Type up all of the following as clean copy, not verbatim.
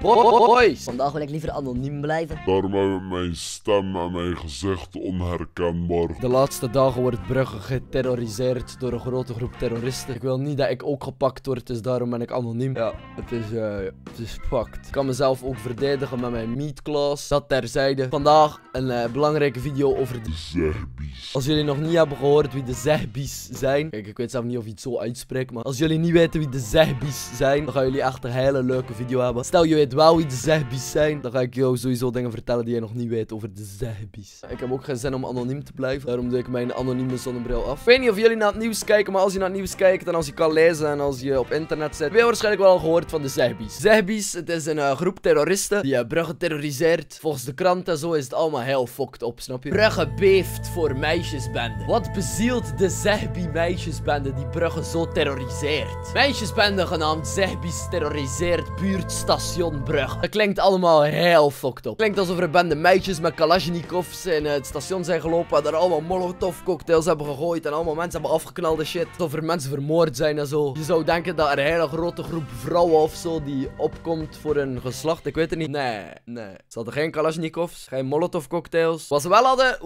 Boys! Vandaag wil ik liever anoniem blijven. Daarom hebben mijn stem en mijn gezicht onherkenbaar. De laatste dagen wordt Brugge geterroriseerd door een grote groep terroristen. Ik wil niet dat ik ook gepakt word, dus daarom ben ik anoniem. Ja, het is fucked. Ik kan mezelf ook verdedigen met mijn meatclass. Dat terzijde. Vandaag een belangrijke video over de Zehbi's. Als jullie nog niet hebben gehoord wie de Zehbi's zijn. Kijk, ik weet zelf niet of je het zo uitspreekt, maar als jullie niet weten wie de Zehbi's zijn, dan gaan jullie echt een hele leuke video hebben. Stel je weet wel wie de Zehbi's zijn, dan ga ik jou sowieso dingen vertellen die jij nog niet weet over de Zehbi's. Ik heb ook geen zin om anoniem te blijven, daarom doe ik mijn anonieme zonnebril af. Ik weet niet of jullie naar het nieuws kijken, maar als je naar het nieuws kijkt en als je kan lezen en als je op internet zit, heb je waarschijnlijk wel al gehoord van de Zehbi's. Zehbi's, het is een groep terroristen die Brugge terroriseert. Volgens de krant en zo is het allemaal heel fucked op, snap je? Brugge beeft voor meisjesbende. Wat bezielt de Zehbi meisjesbende die Brugge zo terroriseert? Meisjesbende genaamd Zehbi's terroriseert buurtstation Brugge. Dat klinkt allemaal heel fucked op. Klinkt alsof er bende meisjes met kalasjnikovs in het station zijn gelopen en daar allemaal molotov cocktails hebben gegooid en allemaal mensen hebben afgeknalde shit. Alsof er mensen vermoord zijn en zo. Je zou denken dat er een hele grote groep vrouwen of zo die opkomt voor hun geslacht. Ik weet het niet. Nee. Ze hadden geen kalasjnikovs, geen molotov cocktails. Wat ze wel hadden,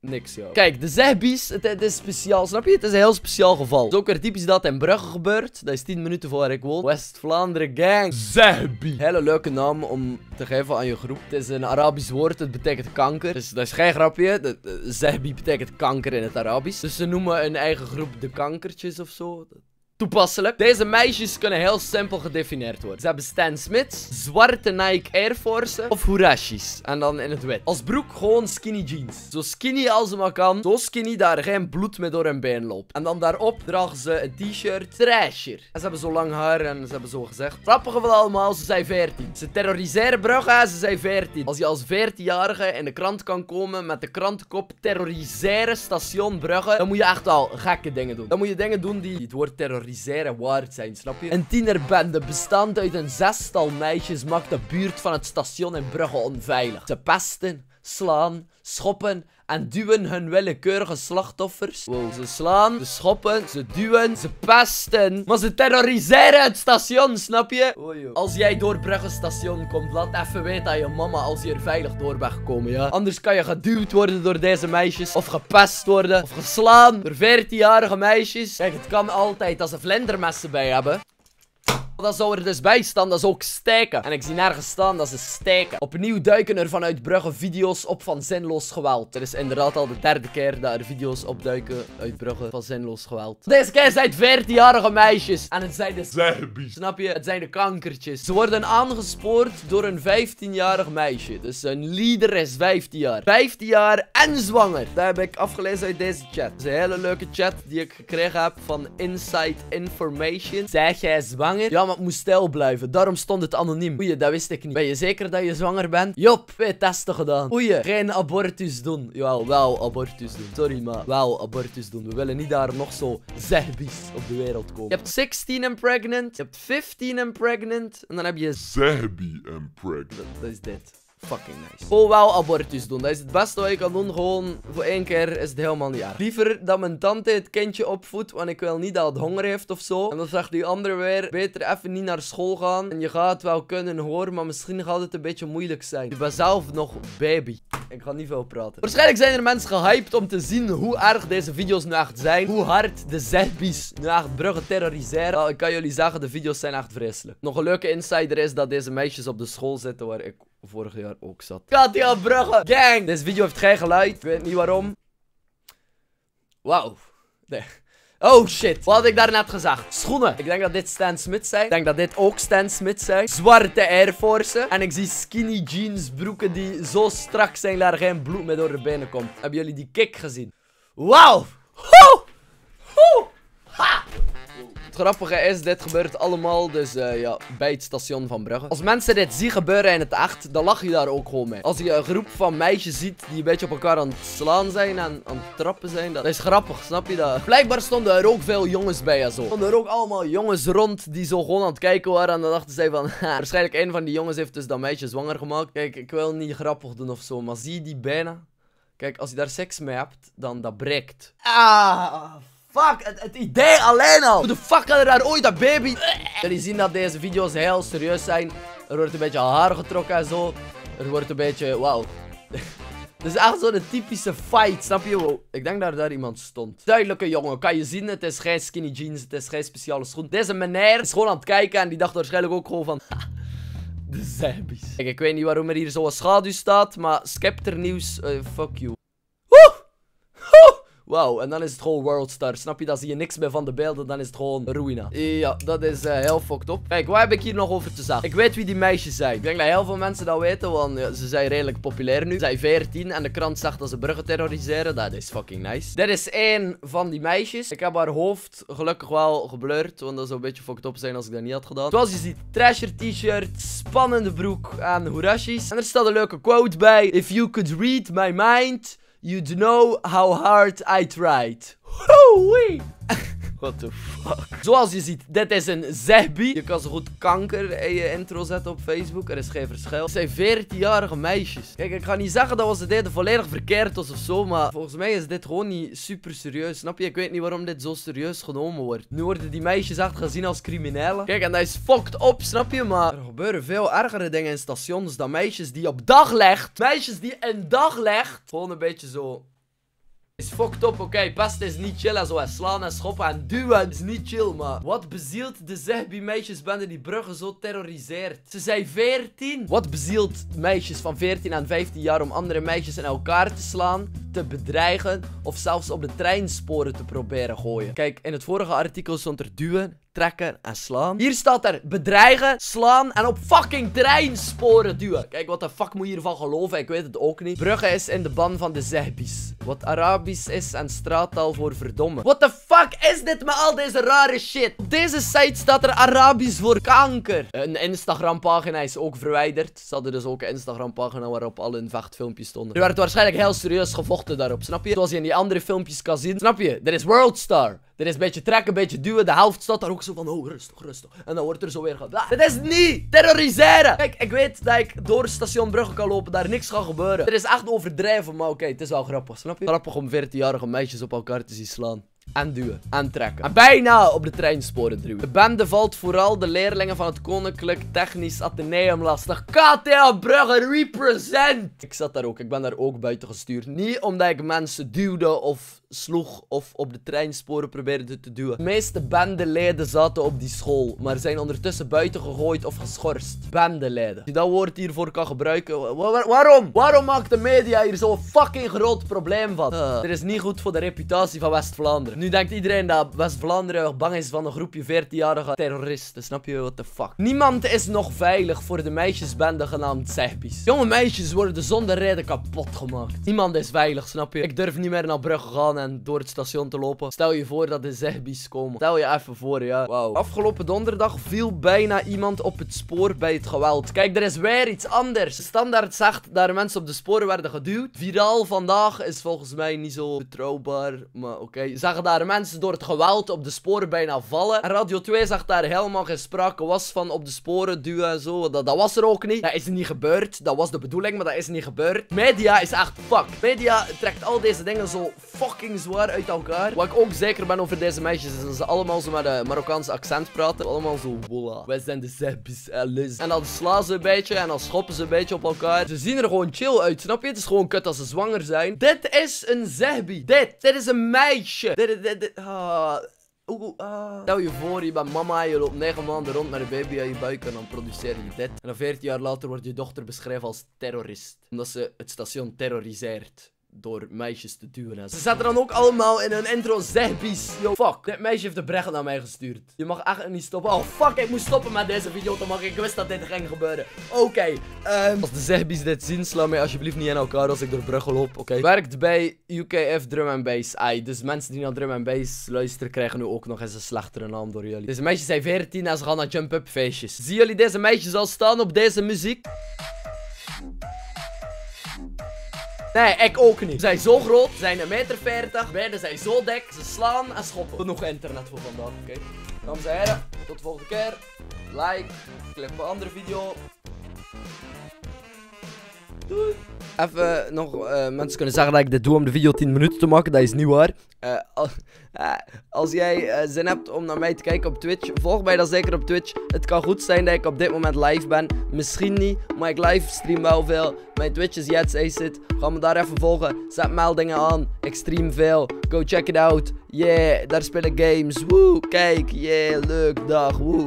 niks, joh. Kijk, de Zehbi's, het is speciaal, snap je? Het is een heel speciaal geval. Het is ook weer typisch dat in Brugge gebeurt. Dat is 10 minuten voor waar ik woon. West-Vlaanderen gang. Zehbi. Hele leuke naam om te geven aan je groep. Het is een Arabisch woord, het betekent kanker. Dus dat is geen grapje. Zehbi betekent kanker in het Arabisch. Dus ze noemen hun eigen groep de kankertjes of zo. Toepasselijk. Deze meisjes kunnen heel simpel gedefinieerd worden. Ze hebben Stan Smith, zwarte Nike Air Force of Huaraches. En dan in het wit. Als broek gewoon skinny jeans. Zo skinny als ze maar kan. Zo skinny dat er geen bloed meer door hun been loopt. En dan daarop dragen ze een t-shirt Thrasher. En ze hebben zo lang haar en ze hebben zo gezegd. Grappige van allemaal, ze zijn 14. Ze terroriseren Brugge en ze zijn 14. Als je als 14-jarige in de krant kan komen met de krantkop terroriseren station Brugge, dan moet je echt al gekke dingen doen. Dan moet je dingen doen die het woord terroriseren waard zijn, snap je? Een tienerbende bestaand uit een zestal meisjes maakt de buurt van het station in Brugge onveilig. Ze pesten, slaan, schoppen en duwen hun willekeurige slachtoffers. Wow, ze slaan, ze schoppen, ze duwen, ze pesten. Maar ze terroriseren het station, snap je? Oh, joh. Als jij door Brugge station komt, laat even weten aan je mama als je er veilig door mag komen, ja? Anders kan je geduwd worden door deze meisjes. Of gepest worden, of geslaan door 14-jarige meisjes. Kijk, het kan altijd als ze vlindermessen bij hebben. Dat zou er dus bij staan, dat zou ook steken. En ik zie nergens staan dat ze steken. Opnieuw duiken er vanuit Brugge video's op van zinloos geweld. Er is inderdaad al de derde keer dat er video's opduiken uit Brugge van zinloos geweld. Deze keer zijn het 14-jarige meisjes. En het zijn de Zehbi's. Snap je? Het zijn de kankertjes. Ze worden aangespoord door een 15-jarig meisje. Dus hun leader is 15 jaar. 15 jaar en zwanger. Dat heb ik afgelezen uit deze chat. Dat is een hele leuke chat die ik gekregen heb van Insight Information. Zeg jij zwanger? Ja, maar het moest stijl blijven. Daarom stond het anoniem. Oei, dat wist ik niet. Ben je zeker dat je zwanger bent? Jop, twee testen gedaan. Oei, geen abortus doen. Jawel, wel abortus doen. Sorry, maar wel abortus doen. We willen niet daar nog zo Zehbi's op de wereld komen. Je hebt 16 and pregnant. Je hebt 15 and pregnant. En dan heb je Zehbi and pregnant. Dat is dit. Fucking nice. Gewoon wel abortus doen. Dat is het beste wat je kan doen. Gewoon voor één keer is het helemaal niet erg. Liever dat mijn tante het kindje opvoedt, want ik wil niet dat het honger heeft of zo. En dan zegt die andere weer, beter even niet naar school gaan. En je gaat wel kunnen horen, maar misschien gaat het een beetje moeilijk zijn. Je bent zelf nog baby. Ik ga niet veel praten. Waarschijnlijk zijn er mensen gehyped om te zien hoe erg deze video's nu echt zijn. Hoe hard de Zehbi's nu echt Brugge terroriseren. Nou, ik kan jullie zeggen, de video's zijn echt vreselijk. Nog een leuke insider is dat deze meisjes op de school zitten waar ik vorig jaar ook zat. KTA Brugge! Gang! Deze video heeft geen geluid. Ik weet niet waarom. Wauw. Nee. Oh shit, wat had ik daar net gezegd? Schoenen. Ik denk dat dit Stan Smith zijn. Ik denk dat dit ook Stan Smith zijn. Zwarte Air Force. En ik zie skinny jeans broeken die zo strak zijn dat er geen bloed meer door de benen komt. Hebben jullie die kick gezien? Wauw! Ho! Ho! Ha! Het grappige is, dit gebeurt allemaal dus ja, bij het station van Brugge. Als mensen dit zien gebeuren in het echt, dan lach je daar ook gewoon mee. Als je een groep van meisjes ziet die een beetje op elkaar aan het slaan zijn en aan het trappen zijn, dat is grappig, snap je dat? Blijkbaar stonden er ook veel jongens bij en zo. Stonden er ook allemaal jongens rond die zo gewoon aan het kijken waren en dan dachten zij van, waarschijnlijk een van die jongens heeft dus dat meisje zwanger gemaakt. Kijk, ik wil niet grappig doen of zo, maar zie je die bijna? Kijk, als je daar seks mee hebt, dan dat breekt. Ah, Fuck, het idee alleen al. Hoe de fuck gaat er daar ooit dat baby? Jullie zien dat deze video's heel serieus zijn. Er wordt een beetje al haar getrokken en zo. Er wordt een beetje, wauw. Dit is echt zo'n typische fight, snap je? Wow. Ik denk dat daar iemand stond. Duidelijke jongen, kan je zien, het is geen skinny jeans, het is geen speciale schoen. Deze meneer is gewoon aan het kijken en die dacht waarschijnlijk ook gewoon van... de Zehbi's. Kijk, ik weet niet waarom er hier zo'n schaduw staat, maar Scepter nieuws, fuck you. Wauw, en dan is het gewoon Worldstar. Snap je, dan zie je niks meer van de beelden, dan is het gewoon ruïna. Ja, dat is heel fucked up. Kijk, waar heb ik hier nog over te zeggen? Ik weet wie die meisjes zijn. Ik denk dat heel veel mensen dat weten, want ze zijn redelijk populair nu. Ze zijn 14 en de krant zag dat ze Brugge terroriseren. Dat is fucking nice. Dit is één van die meisjes. Ik heb haar hoofd gelukkig wel geblurred, want dat zou een beetje fucked up zijn als ik dat niet had gedaan. Zoals je ziet, Thrasher t-shirt, spannende broek aan Huaraches. En er staat een leuke quote bij. If you could read my mind... you'd know how hard I tried. Holy! What the fuck? Zoals je ziet, dit is een Zehbi. Je kan zo goed kanker in je intro zetten op Facebook. Er is geen verschil. Het zijn 14-jarige meisjes. Kijk, ik ga niet zeggen dat we ze deden volledig verkeerd was of zo. Maar volgens mij is dit gewoon niet super serieus. Snap je? Ik weet niet waarom dit zo serieus genomen wordt. Nu worden die meisjes echt gezien als criminelen. Kijk, en dat is fucked op, snap je? Maar er gebeuren veel ergere dingen in stations dan meisjes die op dag legt. Meisjes die een dag legt. Gewoon een beetje zo... is fucked up, oké, past is niet chill en zo, en slaan en schoppen en duwen is niet chill, maar wat bezielt de Zehbi meisjesbende die Brugge zo terroriseert? Ze zijn 14! Wat bezielt meisjes van 14 en 15 jaar om andere meisjes in elkaar te slaan, te bedreigen of zelfs op de treinsporen te proberen gooien? Kijk, in het vorige artikel stond er duwen, trekken en slaan. Hier staat er bedreigen, slaan en op fucking treinsporen duwen. Kijk, wat de fuck moet je hiervan geloven? Ik weet het ook niet. Brugge is in de ban van de Zehbi's. Wat Arabisch is en straattaal voor verdomme. What the fuck is dit met al deze rare shit? Op deze site staat er Arabisch voor kanker. Een Instagram-pagina is ook verwijderd. Ze hadden dus ook een Instagram-pagina waarop al hun vechtfilmpjes stonden. Er werd waarschijnlijk heel serieus gevochten daarop, snap je? Zoals je in die andere filmpjes kan zien. Snap je? Dit is Worldstar. Er is een beetje trekken, een beetje duwen. De helft staat daar ook zo van, oh, rustig, rustig. En dan wordt er zo weer gedaan. Dit is niet terroriseren. Kijk, ik weet dat ik door station Brugge kan lopen. Daar niks gaat gebeuren. Er is echt overdrijven, maar oké, het is wel grappig, snap je? Grappig om 14-jarige meisjes op elkaar te zien slaan. En duwen. En trekken. En bijna op de treinsporen duwen. De bende valt vooral de leerlingen van het Koninklijk Technisch Atheneum lastig. KTA Brugge represent! Ik zat daar ook. Ik ben daar ook buiten gestuurd. Niet omdat ik mensen duwde of sloeg of op de treinsporen probeerde te duwen. De meeste bendeleden zaten op die school, maar zijn ondertussen buiten gegooid of geschorst. Bendeleden. Als je dat woord hiervoor kan gebruiken, waarom? Waarom maakt de media hier zo'n fucking groot probleem van? Dit is niet goed voor de reputatie van West-Vlaanderen. Nu denkt iedereen dat West-Vlaanderen bang is van een groepje 14-jarige terroristen. Snap je? What the fuck? Niemand is nog veilig voor de meisjesbende genaamd Zehbi's. Jonge meisjes worden zonder reden kapot gemaakt. Niemand is veilig, snap je? Ik durf niet meer naar Brugge gaan en door het station te lopen. Stel je voor dat de Zehbi's komen. Stel je even voor, ja. Wauw. Afgelopen donderdag viel bijna iemand op het spoor bij het geweld. Kijk, er is weer iets anders. De standaard zegt dat mensen op de sporen werden geduwd. Viraal vandaag is volgens mij niet zo betrouwbaar, maar oké. Zagen daar mensen door het geweld op de sporen bijna vallen. En Radio 2 zag daar helemaal geen sprake was van op de sporen duwen en zo. Dat was er ook niet. Dat is niet gebeurd. Dat was de bedoeling, maar dat is niet gebeurd. Media is echt fucked. Media trekt al deze dingen zo fucking zwaar uit elkaar. Wat ik ook zeker ben over deze meisjes is dat ze allemaal zo met een Marokkaanse accent praten. Allemaal zo, voilà. Wij zijn de Zehbi's en Liz. En dan slaan ze een beetje en dan schoppen ze een beetje op elkaar. Ze zien er gewoon chill uit, snap je? Het is gewoon kut als ze zwanger zijn. Dit is een Zehbi. Dit is een meisje. Stel je voor, je bent mama, je loopt 9 maanden rond met een baby aan je buik en dan produceer je dit. En dan 14 jaar later wordt je dochter beschreven als terrorist. Omdat ze het station terroriseert. Door meisjes te duwen. Ze zaten dan ook allemaal in hun intro Zehbi's. Yo, fuck. Dit meisje heeft de brecht naar mij gestuurd. Je mag echt niet stoppen. Oh, fuck. Ik moest stoppen met deze video te maken. Ik wist dat dit ging gebeuren. Oké. Als de Zehbi's dit zien, sla mij alsjeblieft niet in elkaar als ik door Brugge loop. Oké. Werkt bij UKF Drum and Bass. Dus mensen die naar Drum and Bass luisteren, krijgen nu ook nog eens een slechtere naam door jullie. Deze meisjes zijn 14 en ze gaan naar jump-up feestjes. Zien jullie deze meisjes al staan op deze muziek? Nee, ik ook niet. Ze zijn zo groot, ze zijn 1,40 meter, beide zijn zo dik, ze slaan en schoppen. Genoeg internet voor vandaag, oké. Dames en heren, tot de volgende keer. Like, klik op een andere video. Doei. even nog, mensen kunnen zeggen dat ik dit doe om de video 10 minuten te maken, dat is niet waar. Als jij zin hebt om naar mij te kijken op Twitch, volg mij dan zeker op Twitch. Het kan goed zijn dat ik op dit moment live ben, misschien niet, maar ik livestream wel veel. Mijn Twitch is yadsacid, ga me daar even volgen, zet meldingen aan, ik stream veel, go check it out. Yeah, daar spelen games, woe, kijk, yeah, leuk, dag, woe.